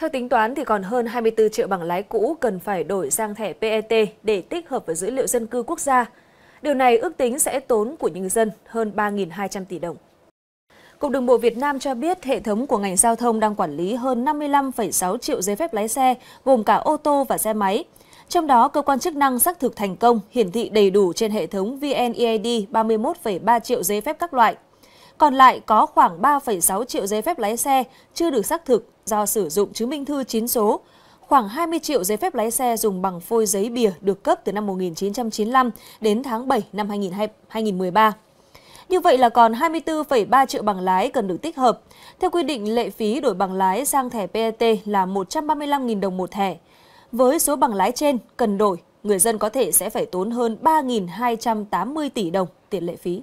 Theo tính toán, thì còn hơn 24 triệu bằng lái cũ cần phải đổi sang thẻ PET để tích hợp với dữ liệu dân cư quốc gia. Điều này ước tính sẽ tốn của nhân dân hơn 3.200 tỷ đồng. Cục Đường Bộ Việt Nam cho biết hệ thống của ngành giao thông đang quản lý hơn 55,6 triệu giấy phép lái xe, gồm cả ô tô và xe máy. Trong đó, cơ quan chức năng xác thực thành công, hiển thị đầy đủ trên hệ thống VNEID 31,3 triệu giấy phép các loại. Còn lại có khoảng 3,6 triệu giấy phép lái xe chưa được xác thực do sử dụng chứng minh thư 9 số, khoảng 20 triệu giấy phép lái xe dùng bằng phôi giấy bìa được cấp từ năm 1995 đến tháng 7 năm 2013. Như vậy là còn 24,3 triệu bằng lái cần được tích hợp. Theo quy định, lệ phí đổi bằng lái sang thẻ PET là 135.000 đồng một thẻ. Với số bằng lái trên cần đổi, người dân có thể sẽ phải tốn hơn 3.280 tỷ đồng tiền lệ phí.